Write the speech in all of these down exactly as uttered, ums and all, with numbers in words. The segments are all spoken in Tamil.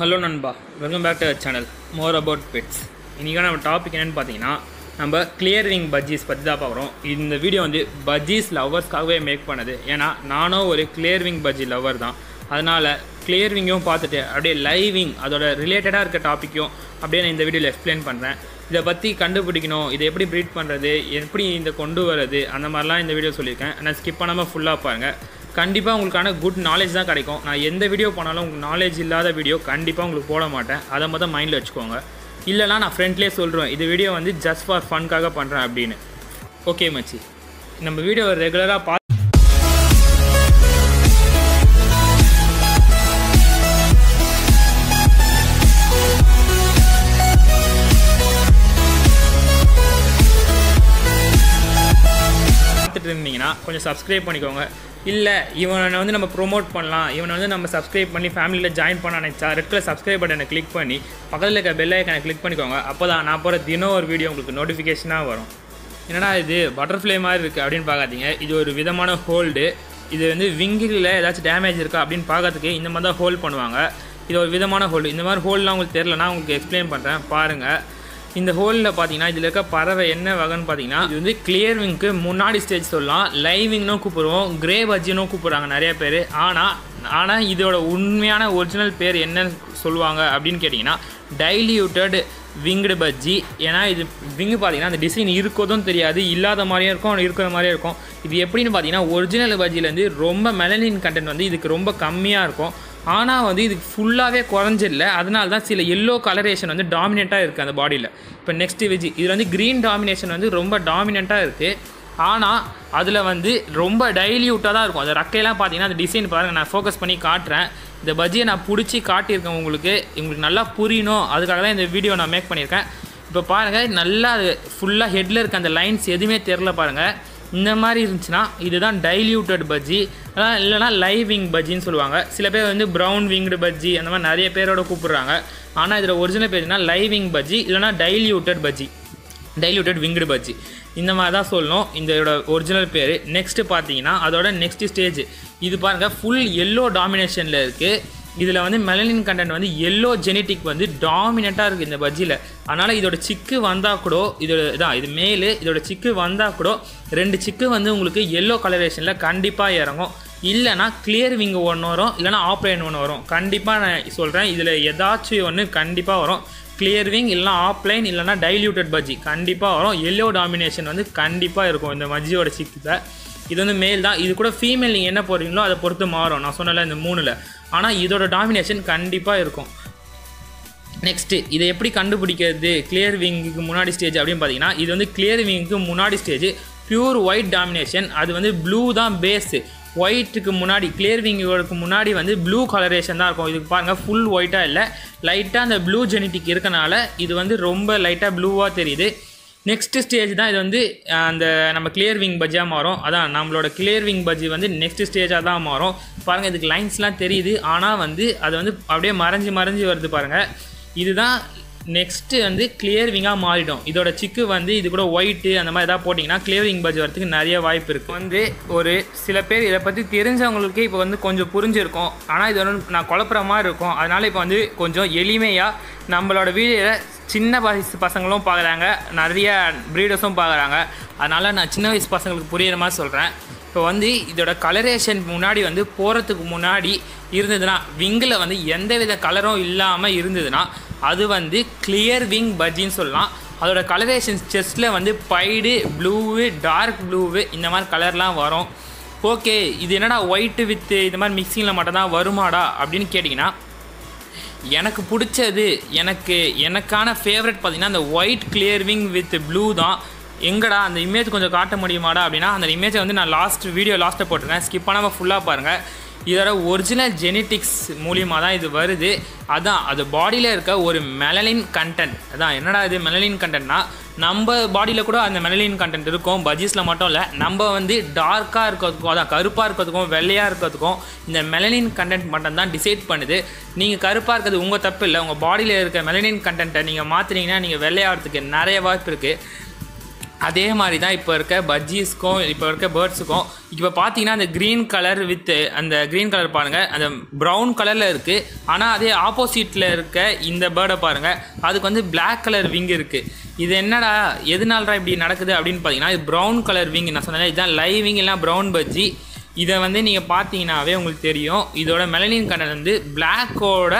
ஹலோ நண்பா, welcome back to our channel more about pets. இன்றைக்கான நம்ம டாபிக் என்னென்னு பார்த்தீங்கன்னா, நம்ம கிளியர் விங் பஜ்ஜீஸ் பற்றி தான் பார்க்குறோம். இந்த வீடியோ வந்து பஜ்ஜீஸ் லவ்வர்ஸ்க்காகவே மேக் பண்ணது. ஏன்னா நானும் ஒரு கிளியர் விங் பஜ்ஜி லவ்வர் தான். அதனால் கிளியர் விங்கும் பார்த்துட்டு அப்படியே லைவ் விங் அதோட ரிலேட்டடாக இருக்க டாப்பிக்கும் அப்படியே நான் இந்த வீடியோவில் எக்ஸ்பிளைன் பண்ணுறேன். இதை பற்றி கண்டுபிடிக்கணும், இதை எப்படி ப்ரீட் பண்ணுறது, எப்படி இந்த கொண்டு வர்றது, அந்த மாதிரிலாம் இந்த வீடியோ சொல்லியிருக்கேன். ஆனால் ஸ்கிப் பண்ணாமல் ஃபுல்லாக பாருங்கள். கண்டிப்பாக உங்களுக்கான குட் நாலேஜ் தான் கிடைக்கும். நான் எந்த வீடியோ போனாலும் உங்களுக்கு நாலேஜ் இல்லாத வீடியோ கண்டிப்பாக உங்களுக்கு போட மாட்டேன். அதை மொதல் மைண்டில் வச்சுக்கோங்க. இல்லைனா நான் ஃப்ரெண்ட்லேயே சொல்கிறேன், இது வீடியோ வந்து ஜஸ்ட் ஃபார் ஃபன்காக பண்ணுறேன் அப்படின்னு. ஓகே மச்சி, நம்ம வீடியோ ரெகுலராக பார்த்து பார்த்துட்டு இருந்தீங்கன்னா கொஞ்சம் சப்ஸ்கிரைப் பண்ணிக்கோங்க. இல்லை இவனை வந்து நம்ம ப்ரொமோட் பண்ணலாம், இவனை வந்து நம்ம சப்ஸ்கிரைப் பண்ணி ஃபேமிலியில் ஜாயின் பண்ண நினச்சா ரெட் கலர் சப்ஸ்கிரைப் பட்டனை கிளிக் பண்ணி பக்கத்தில் இருக்க பெல் ஐக்கனை கிளிக் பண்ணிக்கோங்க. அப்போ தான் நான் போகிற தினம் ஒரு வீடியோ உங்களுக்கு நோட்டிஃபிகேஷனாக வரும். என்னடா இது பட்டர்ஃப்ளை மாதிரி இருக்குது அப்படின்னு பார்க்காதீங்க. இது ஒரு விதமான ஹோல்டு. இது வந்து விங்கில் ஏதாச்சும் டேமேஜ் இருக்கா அப்படின்னு பார்க்கறதுக்கு இந்த மாதிரி தான் ஹோல்ட் பண்ணுவாங்க. இது ஒரு விதமான ஹோல்டு. இந்த மாதிரி ஹோல்லாம் உங்களுக்கு தெரிலனா உங்களுக்கு எக்ஸ்பிளைன் பண்ணுறேன் பாருங்கள். இந்த ஹோலில் பார்த்தீங்கன்னா இதில் இருக்க பறவை என்ன வகைன்னு பார்த்தீங்கன்னா, இது வந்து கிளியர் விங்க்கு முன்னாடி ஸ்டேஜ் சொல்லலாம். லைவ் விங்னும் கூப்பிடுவோம், கிரே பஜ்ஜினும் கூப்பிட்றாங்க நிறைய பேர். ஆனால் ஆனால் இதோட உண்மையான ஒரிஜினல் பேர் என்னன்னு சொல்லுவாங்க அப்படின்னு கேட்டிங்கன்னா டைல்யூட்டட் விங்டு பஜ்ஜி. ஏன்னா இது விங்கு பார்த்தீங்கன்னா அந்த டிசைன் இருக்கிறதும் தெரியாது, இல்லாத மாதிரியும் இருக்கும், இருக்கிற மாதிரியும் இருக்கும். இது எப்படின்னு பார்த்தீங்கன்னா ஒரிஜினல் பஜ்ஜிலேருந்து ரொம்ப மெலனின் கண்டென்ட் வந்து இதுக்கு ரொம்ப கம்மியாக இருக்கும். ஆனால் வந்து இதுக்கு ஃபுல்லாகவே குறைஞ்சில்லை. அதனால தான் சில எல்லோ கலரேஷன் வந்து டாமினெண்ட்டாக இருக்குது அந்த பாடியில். இப்போ நெக்ஸ்ட்டு வெஜ்ஜி, இதில் வந்து க்ரீன் டாமினேஷன் வந்து ரொம்ப டாமினெண்ட்டாக இருக்குது. ஆனால் அதில் வந்து ரொம்ப டைல்யூட்டாக தான் இருக்கும். அந்த ரக்கையெல்லாம் பார்த்தீங்கன்னா அந்த டிசைன் பாருங்கள், நான் ஃபோக்கஸ் பண்ணி காட்டுறேன். இந்த பஜ்ஜியை நான் பிடிச்சி காட்டியிருக்கேன் உங்களுக்கு உங்களுக்கு நல்லா புரியணும். அதுக்காக தான் இந்த வீடியோ நான் மேக் பண்ணியிருக்கேன். இப்போ பாருங்கள், நல்லா அது ஃபுல்லாக ஹெட்டில் இருக்க அந்த லைன்ஸ் எதுவுமே தெரில பாருங்கள். இந்த மாதிரி இருந்துச்சுன்னா இதுதான் டைல்யூட்டட் பஜ்ஜி, அதான் இல்லைனா லைவ் விங் பஜ்ஜின்னு சொல்லுவாங்க. சில பேர் வந்து ப்ரௌன் விங்டு பஜ்ஜி அந்த மாதிரி நிறைய பேரோட கூப்பிட்றாங்க. ஆனால் இதில் ஒரிஜினல் பேர்னா லைவ் விங் பஜ்ஜி, இல்லைனா diluted bajji, diluted winged bajji, இந்த மாதிரி தான் சொல்லணும் இதோட ஒரிஜினல் பேர். நெக்ஸ்ட்டு பார்த்தீங்கன்னா அதோட நெக்ஸ்ட் ஸ்டேஜ் இது பாருங்கள், ஃபுல் எல்லோ டாமினேஷனில் இருக்குது. இதில் வந்து மெலனின் கண்டென்ட் வந்து எல்லோ ஜெனட்டிக் வந்து டாமினெண்ட்டாக இருக்குது இந்த பஜ்ஜியில். அதனால் இதோட சிக்கு வந்தால் கூட, இதோட இதான் இது மேலு, இதோட சிக்கு வந்தால் கூட ரெண்டு சிக்கு வந்து உங்களுக்கு எல்லோ கலரேஷனில் கண்டிப்பாக இறங்கும். இல்லைனா கிளியர் விங் ஒன்று வரும், இல்லைனா ஆப்லைன் ஒன்று வரும். கண்டிப்பாக நான் சொல்கிறேன், இதில் ஏதாச்சும் ஒன்று கண்டிப்பாக வரும். கிளியர் விங் இல்லைனா ஆப்லைன், இல்லைனா டைல்யூட்டட் பஜ்ஜி கண்டிப்பாக வரும். எல்லோ டாமினேஷன் வந்து கண்டிப்பாக இருக்கும் இந்த பஜ்ஜியோட சிக்கில். இது வந்து மேல் தான். இது கூட ஃபீமேல் நீங்கள் என்ன போடுறீங்களோ அதை பொறுத்து மாறும், நான் சொன்னல இந்த மூணில். ஆனால் இதோட டாமினேஷன் கண்டிப்பாக இருக்கும். நெக்ஸ்ட்டு இதை எப்படி கண்டுபிடிக்கிறது கிளியர் விங்குக்கு முன்னாடி ஸ்டேஜ் அப்படின்னு பார்த்தீங்கன்னா, இது வந்து கிளியர் விங்குக்கு முன்னாடி ஸ்டேஜ் பியூர் ஒயிட் டாமினேஷன். அது வந்து ப்ளூ தான் பேஸு. ஒயிட்டுக்கு முன்னாடி, கிளியர் விங்குக்கு முன்னாடி வந்து ப்ளூ கலரேஷன் தான் இருக்கும். இதுக்கு பாருங்கள், ஃபுல் ஒயிட்டாக இல்லை, லைட்டாக அந்த ப்ளூ ஜெனட்டிக் இருக்கனால இது வந்து ரொம்ப லைட்டாக ப்ளூவாக தெரியுது. நெக்ஸ்ட்டு ஸ்டேஜ் தான் இது வந்து அந்த நம்ம கிளியர் விங் பஜ்ஜியாக மாறும். அதான் நம்மளோட கிளியர் விங் பஜ்ஜி வந்து நெக்ஸ்ட் ஸ்டேஜாக தான் மாறும். பாருங்கள், இதுக்கு லைன்ஸ்லாம் தெரியுது, ஆனால் வந்து அது வந்து அப்படியே மறைஞ்சி மறைஞ்சி வருது பாருங்கள். இதுதான் நெக்ஸ்ட்டு வந்து கிளியர் விங்காக மாறிடும். இதோட சிக்கு வந்து இது கூட ஒயிட்டு அந்த மாதிரி எதாவது போட்டிங்கன்னா கிளியர் விங் பஜ்ஜி வரதுக்கு நிறைய வாய்ப்பு இருக்குது. வந்து ஒரு சில பேர் இதை பற்றி தெரிஞ்சவங்களுக்கு இப்போ வந்து கொஞ்சம் புரிஞ்சிருக்கும். ஆனால் இது ஒன்று நான் குழப்புற மாதிரி இருக்கும். அதனால் இப்போ வந்து கொஞ்சம் எளிமையாக நம்மளோட வீடியோவில் சின்ன வயசு பசங்களும் பார்க்குறாங்க, நிறைய ப்ரீடர்ஸும் பார்க்குறாங்க. அதனால் நான் சின்ன வயசு பசங்களுக்கு புரியுற மாதிரி சொல்கிறேன். இப்போ வந்து இதோட கலரேஷன் முன்னாடி வந்து போகிறதுக்கு முன்னாடி இருந்ததுன்னா, விங்கில் வந்து எந்த வித கலரும் இல்லாமல் இருந்ததுன்னா அது வந்து கிளியர் விங் பஜ்ஜின்னு சொல்லலாம். அதோட கலரேஷன் செஸ்ட்டில் வந்து பைடு, ப்ளூவு, டார்க் ப்ளூவு இந்த மாதிரி கலர்லாம் வரும். ஓகே, இது என்னடா ஒயிட்டு வித்து இந்த மாதிரி மிக்சிங்கில் மட்டும்தான் வருமாடா அப்படின்னு கேட்டிங்கன்னா, எனக்கு பிடிச்சது, எனக்கு எனக்கான ஃபேவரட் பார்த்திங்கன்னா அந்த white clear wing with blue தான். எங்கடா அந்த இமேஜ் கொஞ்சம் காட்ட முடியுமாடா அப்படின்னா, அந்த இமேஜை வந்து நான் லாஸ்ட் வீடியோ லாஸ்ட்டை போட்டிருக்கேன், ஸ்கிப் பண்ணாமல் ஃபுல்லாக பாருங்கள். இதோட ஒரிஜினல் ஜெனட்டிக்ஸ் மூலிமா தான் இது வருது. அதான் அது பாடியில் இருக்க ஒரு மெலனின் கண்டென்ட். அதான் என்னடா இது மெலனின் கண்டென்ட்னா, நம்ம பாடியில் கூட அந்த மெலனின் கண்டென்ட் இருக்கும், பஜ்ஜீஸில் மட்டும் இல்லை. நம்ம வந்து டார்க்காக இருக்கிறதுக்கும், அதான் கருப்பாக இருக்கிறதுக்கும் வெள்ளையாக இருக்கிறதுக்கும் இந்த மெலனின் கண்டென்ட் மட்டும்தான் டிசைட் பண்ணுது. நீங்கள் கருப்பாக இருக்கிறது உங்கள் தப்பு இல்லை, உங்கள் பாடியில் இருக்க மெலனின் கண்டென்ட்டை நீங்கள் மாற்றினீங்கன்னா நீங்கள் வெள்ளையாகிறதுக்கு நிறைய வாய்ப்பு இருக்குது. அதே மாதிரி தான் இப்போ இருக்க பஜ்ஜீஸ்க்கும் இப்போ இருக்க பேர்ட்ஸுக்கும் இப்போ பார்த்தீங்கன்னா அந்த க்ரீன் கலர் வித் அந்த க்ரீன் கலர் பாருங்கள், அந்த ப்ரௌன் கலரில் இருக்குது. ஆனால் அதே ஆப்போசிட்டில் இருக்க இந்த பேர்டை பாருங்கள், அதுக்கு வந்து பிளாக் கலர் விங் இருக்குது. இது என்னடா எதுனால்ரா இப்படி நடக்குது அப்படின்னு பார்த்தீங்கன்னா, இது ப்ரௌன் கலர் விங் நான் சொன்னேன், இதுதான் லைவ் விங் இல்லைனா ப்ரௌன் பஜ்ஜி. இதை வந்து நீங்கள் பார்த்தீங்கன்னாவே உங்களுக்கு தெரியும், இதோட மெலனின் கலர் வந்து பிளாக்கோட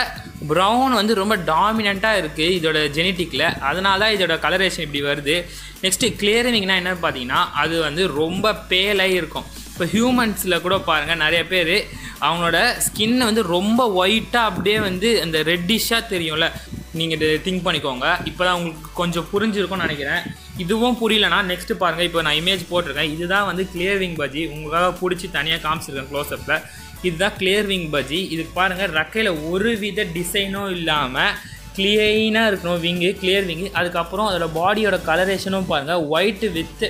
ப்ரௌன் வந்து ரொம்ப டாமினண்ட்டாக இருக்குது இதோட ஜெனட்டிக்கில். அதனால தான் இதோட கலரேஷன் இப்படி வருது. நெக்ஸ்ட்டு கிளியரிங்னா என்னென்னு பார்த்தீங்கன்னா, அது வந்து ரொம்ப பேலாக இருக்கும். இப்போ ஹியூமன்ஸில் கூட பாருங்கள், நிறைய பேர் அவங்களோட ஸ்கின் வந்து ரொம்ப ஒயிட்டாக அப்படியே வந்து அந்த ரெட்டிஷாக தெரியும்ல, நீங்கள் திங்க் பண்ணிக்கோங்க. இப்போ தான் உங்களுக்கு கொஞ்சம் புரிஞ்சிருக்கும்னு நினைக்கிறேன். இதுவும் புரியலனா நெக்ஸ்ட்டு பாருங்கள், இப்போ நான் இமேஜ் போட்டிருக்கேன். இதுதான் வந்து கிளியரிங் பஜ்ஜி, உங்களுக்காக பிடிச்சி தனியாக காமிச்சிருக்கேன் க்ளோஸ்அப்பில். இதுதான் கிளியர்விங் பஜ்ஜி. இதுக்கு பாருங்கள், ரெக்கையில் ஒரு வித டிசைனும் இல்லாமல் கிளீனாக இருக்கணும் விங்கு, கிளியர் விங்கு. அதுக்கப்புறம் அதோட பாடியோட கலரேஷனும் பாருங்கள், white with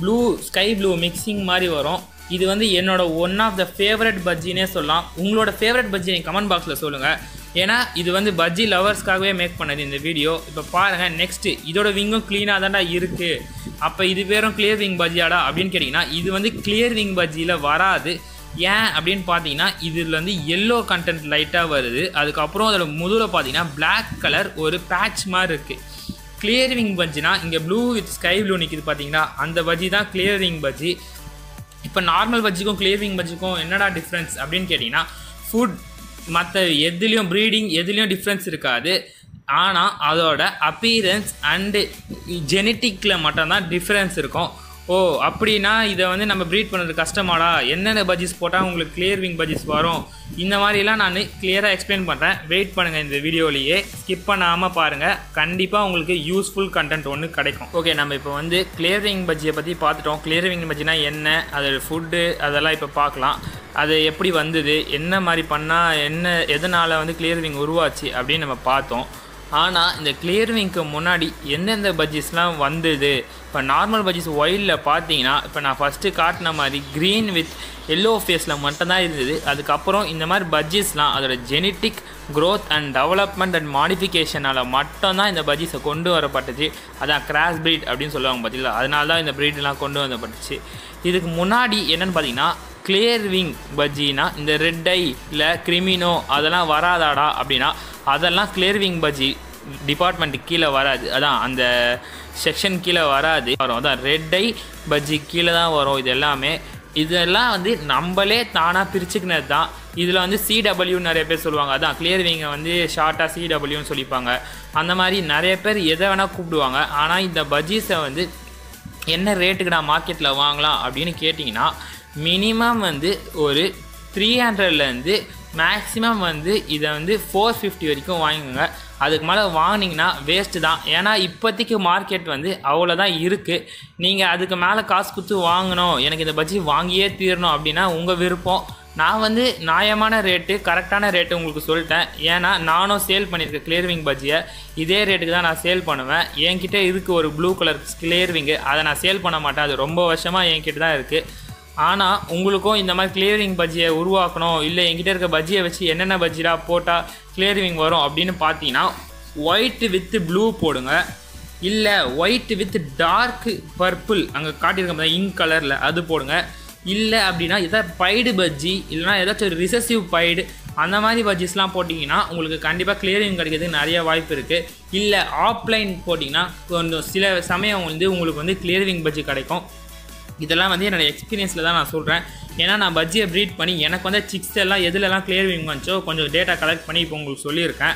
blue sky blue mixing மாதிரி வரும். இது வந்து என்னோடய ஒன் ஆஃப் த ஃபேவரட் பஜ்ஜினே சொல்லலாம். உங்களோட ஃபேவரட் பஜ்ஜி நீங்கள் கமெண்ட் பாக்ஸில் சொல்லுங்கள், ஏன்னா இது வந்து பஜ்ஜி லவர்ஸ்க்காகவே மேக் பண்ணது இந்த வீடியோ. இப்போ பாருங்கள் நெக்ஸ்ட்டு, இதோட விங்கும் க்ளீனாக தான்டா இருக்குது. அப்போ இது பேரும் கிளியர் விங் பஜ்ஜியாடா அப்படின்னு கேட்டிங்கன்னா, இது வந்து கிளியர் விங் பஜ்ஜியில் வராது. ஏன் அப்படின்னு பார்த்தீங்கன்னா, இதில் வந்து எல்லோ கண்டென்ட் லைட்டாக வருது. அதுக்கப்புறம் அதோட முதுகில் பார்த்தீங்கன்னா பிளாக் கலர் ஒரு பேட்ச் மாதிரி இருக்குது. கிளியரிங் பஜ்ஜினா இங்கே ப்ளூ வித் ஸ்கை ப்ளூ நிற்கிது பார்த்தீங்கன்னா, அந்த பஜ்ஜி தான் கிளியரிங் பஜ்ஜி. இப்போ நார்மல் பஜ்ஜிக்கும் கிளியரிங் பஜ்ஜிக்கும் என்னடா டிஃப்ரென்ஸ் அப்படின்னு கேட்டிங்கன்னா, ஃபுட் மற்ற எதுலேயும் ப்ரீடிங் எதுலேயும் டிஃப்ரென்ஸ் இருக்காது. ஆனால் அதோட அப்பீரன்ஸ் அண்டு ஜெனட்டிக்கில் மட்டும்தான் டிஃப்ரென்ஸ் இருக்கும். ஓ அப்படின்னா இதை வந்து நம்ம ப்ரீட் பண்ணுறது கஷ்டமாடா, என்னென்ன பஜ்ஜிஸ் போட்டால் உங்களுக்கு கிளியர்விங் பஜ்ஜிஸ் வரும், இந்த மாதிரிலாம் நான் கிளியராக எக்ஸ்பிளைன் பண்ணுறேன். வெயிட் பண்ணுங்கள், இந்த வீடியோலேயே ஸ்கிப் பண்ணாமல் பாருங்கள், கண்டிப்பாக உங்களுக்கு யூஸ்ஃபுல் கண்டென்ட் ஒன்று கிடைக்கும். ஓகே, நம்ம இப்போ வந்து கிளியர்விங் பஜ்ஜியை பற்றி பார்த்துட்டோம். கிளியர்விங் பஜ்ஜினா என்ன, அதோட ஃபுட்டு, அதெல்லாம் இப்போ பார்க்கலாம். அது எப்படி வந்தது, என்ன மாதிரி பண்ணால் என்ன, எதனால் வந்து கிளியர்விங் உருவாச்சு அப்படின்னு நம்ம பார்த்தோம். ஆனால் இந்த கிளியர்விங்க்கு முன்னாடி எந்தெந்த பஜ்ஜிஸ்லாம் வந்தது, இப்போ நார்மல் பஜ்ஜிஸ் ஒயிலில் பார்த்தீங்கன்னா, இப்போ நான் ஃபஸ்ட்டு காட்டின மாதிரி க்ரீன் வித் எல்லோ ஃபேஸில் மட்டும்தான் இருந்தது. அதுக்கப்புறம் இந்த மாதிரி பஜ்ஜிஸ்லாம் அதோட genetic growth and development and மாடிஃபிகேஷனால் மட்டும்தான் இந்த பஜ்ஜிஸை கொண்டு வரப்பட்டுச்சு. அதான் கிராஸ் ப்ரீட் அப்படின்னு சொல்லுவாங்க பார்த்தீங்களா, அதனால தான் இந்த ப்ரீடெலாம் கொண்டு வரப்பட்டுச்சு. இதுக்கு முன்னாடி என்னென்னு பார்த்தீங்கன்னா, கிளியர்விங் பஜ்ஜினா இந்த ரெட் ஐ இல்லை கிரிமினோ அதெல்லாம் வராதாடா அப்படின்னா, அதெல்லாம் கிளியர்விங் பஜ்ஜி டிபார்ட்மெண்ட்டுக்கு கீழே வராது. அதான் அந்த செக்ஷன் கீழே வராது, வரும் அதான் ரெட் ஐ பஜ்ஜி கீழே தான் வரும். இது எல்லாமே இதெல்லாம் வந்து நம்மளே தானாக பிரிச்சுக்கினது தான். இதில் வந்து சிடபிள்யூன்னு நிறைய பேர் சொல்லுவாங்க, அதான் கிளியர்விங்கை வந்து ஷார்ட்டாக சிடபிள்யூன்னு சொல்லிப்பாங்க. அந்த மாதிரி நிறைய பேர் எதை வேணால் கூப்பிடுவாங்க. ஆனால் இந்த பஜ்ஜிஸை வந்து என்ன ரேட்டுக்கு நான் மார்க்கெட்டில் வாங்கலாம் அப்படின்னு கேட்டிங்கன்னா, மினிமம் வந்து ஒரு த்ரீ ஹண்ட்ரட்லேருந்து மேக்ஸிமம் வந்து இதை வந்து ஃபோர் ஃபிஃப்டி வரைக்கும் வாங்கிக்கோங்க. அதுக்கு மேலே வாங்கினீங்கன்னா வேஸ்ட்டு தான். ஏன்னா இப்போதைக்கு மார்க்கெட் வந்து அவ்வளோதான் இருக்குது. நீங்கள் அதுக்கு மேலே காசு கொடுத்து வாங்கணும், எனக்கு இதை பற்றி வாங்கியே தீரணும் அப்படின்னா உங்கள் விருப்பம். நான் வந்து நியாயமான ரேட்டு, கரெக்டான ரேட்டு உங்களுக்கு சொல்லிட்டேன். ஏன்னா நானும் சேல் பண்ணியிருக்கேன் கிளியர்விங் பஜ்ஜியை, இதே ரேட்டுக்கு தான் நான் சேல் பண்ணுவேன். என்கிட்ட இருக்குது ஒரு ப்ளூ கலர் கிளியர்விங்கு, அதை நான் சேல் பண்ண மாட்டேன், அது ரொம்ப வருஷமாக என்கிட்ட தான் இருக்குது. ஆனால் உங்களுக்கும் இந்த மாதிரி கிளியரிங் பஜ்ஜியை உருவாக்கணும், இல்லை என்கிட்ட இருக்க பஜ்ஜியை வச்சு என்னென்ன பஜ்ஜிடா போட்டால் கிளியரிங் வரும் அப்படின்னு பார்த்தீங்கன்னா, ஒயிட்டு வித்து ப்ளூ போடுங்க, இல்லை ஒயிட்டு வித் டார்க்கு பர்பிள் அங்கே காட்டியிருக்க இங்க் கலரில் அது போடுங்க, இல்லை அப்படின்னா ஏதாவது பைடு பஜ்ஜி இல்லைனா ஏதாச்சும் ஒரு ரிசசிவ் பைடு அந்த மாதிரி பஜ்ஜிஸ்லாம் போட்டிங்கன்னா உங்களுக்கு கண்டிப்பாக கிளியரிங் கிடைக்கிறதுக்கு நிறைய வாய்ப்பு இருக்குது. இல்லை ஆப்லைன் போட்டிங்கன்னா கொஞ்சம் சில சமயம் வந்து உங்களுக்கு வந்து கிளியரிங் பஜ்ஜி கிடைக்கும். இதெல்லாம் வந்து என்னோடய எக்ஸ்பீரியன்ஸில் தான் நான் சொல்கிறேன். ஏன்னா நான் பஜ்ஜியை ப்ரீட் பண்ணி எனக்கு வந்து சிக்ஸ் எல்லாம் எதுலெல்லாம் கிளியர்விங் வந்துச்சோ கொஞ்சம் டேட்டா கலெக்ட் பண்ணி இப்போ உங்களுக்கு சொல்லியிருக்கேன்.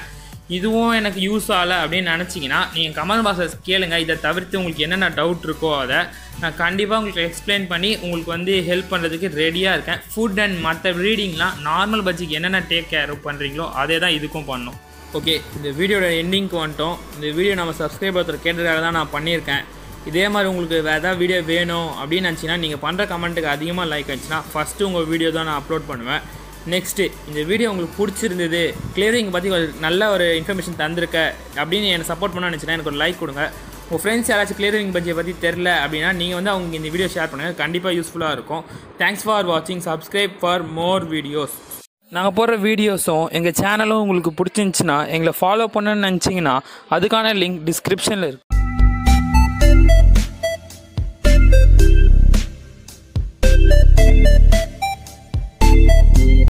இதுவும் எனக்கு யூஸ் ஆகலை அப்படின்னு நினச்சிங்கன்னா நீங்கள் கமெண்ட் பாக்ஸில் கேளுங்கள். இதை தவிர்த்து உங்களுக்கு என்னென்ன டவுட் இருக்கோ அதை நான் கண்டிப்பாக உங்களுக்கு எக்ஸ்பிளைன் பண்ணி உங்களுக்கு வந்து ஹெல்ப் பண்ணுறதுக்கு ரெடியாக இருக்கேன். ஃபுட் அண்ட் மற்ற ப்ரீடிங்லாம் நார்மல் பஜ்ஜிக்கு என்னென்ன டேக் கேர் பண்ணுறீங்களோ அதே தான் இதுக்கும் பண்ணணும். ஓகே, இந்த வீடியோட எண்டிங்க்கு வந்துட்டோம். இந்த வீடியோ நம்ம சப்ஸ்கிரைப் ஒருத்தர் கேட்டதாக தான் நான் பண்ணியிருக்கேன். இதே மாதிரி உங்களுக்கு வேறு ஏதாவது வீடியோ வேணும் அப்படின்னு நினச்சிங்கன்னா, நீங்கள் பண்ணுற கமெண்ட்டுக்கு அதிகமாக லைக் ஆச்சுன்னா ஃபஸ்ட்டு உங்கள் வீடியோ தான் நான் அப்லோட் பண்ணுவேன். நெக்ஸ்ட்டு, இந்த வீடியோ உங்களுக்கு பிடிச்சிருந்தது, கிளியரிங் பற்றி நல்ல ஒரு இன்ஃபர்மேஷன் தந்திருக்க அப்படின்னு என்னை சப்போர்ட் பண்ண நினச்சின்னா எனக்கு ஒரு லைக் கொடுங்க. உங்கள் ஃப்ரெண்ட்ஸ் யாராச்சும் கிளியரிங் பற்றி பற்றி தெரில அப்படின்னா நீங்கள் வந்து அவங்க இந்த வீடியோ ஷேர் பண்ணுங்கள், கண்டிப்பாக யூஸ்ஃபுல்லாக இருக்கும். தேங்க்ஸ் ஃபார் வாட்சிங், சப்ஸ்கிரைப் ஃபார் மோர் வீடியோஸ். நாங்கள் போடுற வீடியோஸும் எங்கள் சேனலும் உங்களுக்கு பிடிச்சிருந்துச்சின்னா எங்களை ஃபாலோ பண்ணணும்னு நினச்சிங்கன்னா அதுக்கான லிங்க் டிஸ்கிரிப்ஷனில் இருக்குது.